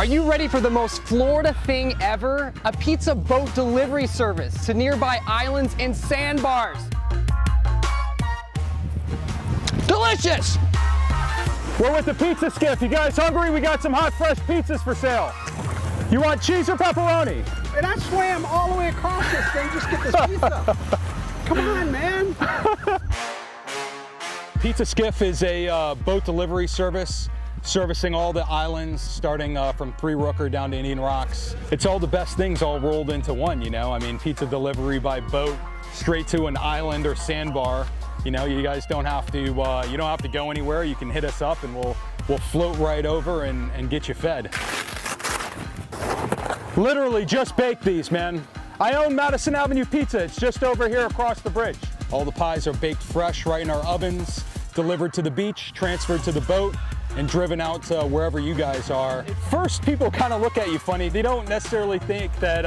Are you ready for the most Florida thing ever? A pizza boat delivery service to nearby islands and sandbars. Delicious! We're with the pizza skiff. You guys hungry? We got some hot, fresh pizzas for sale. You want cheese or pepperoni? And I swam all the way across this thing just to get this pizza. Come on, man. Pizza Skiff is a boat delivery service servicing all the islands, starting from Three Rooker down to Indian Rocks. It's all the best things all rolled into one, you know? I mean, pizza delivery by boat straight to an island or sandbar. You know, you guys don't have to, you don't have to go anywhere. You can hit us up and we'll float right over and get you fed. Literally just baked these, man. I own Madison Avenue Pizza. It's just over here across the bridge. All the pies are baked fresh right in our ovens, delivered to the beach, transferred to the boat, and driven out to wherever you guys are. At first, people kind of look at you funny. They don't necessarily think that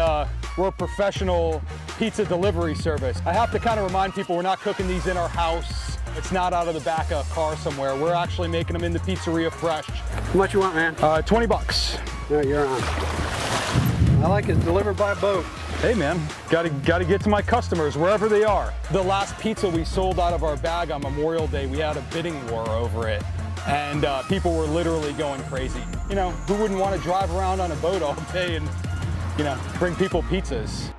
we're a professional pizza delivery service. I have to kind of remind people we're not cooking these in our house. It's not out of the back of a car somewhere. We're actually making them in the pizzeria fresh. How much you want, man? 20 bucks. Yeah, you're on. I like it delivered by boat. Hey man, gotta get to my customers wherever they are. The last pizza we sold out of our bag on Memorial Day, we had a bidding war over it. And people were literally going crazy. You know, who wouldn't want to drive around on a boat all day and, you know, bring people pizzas?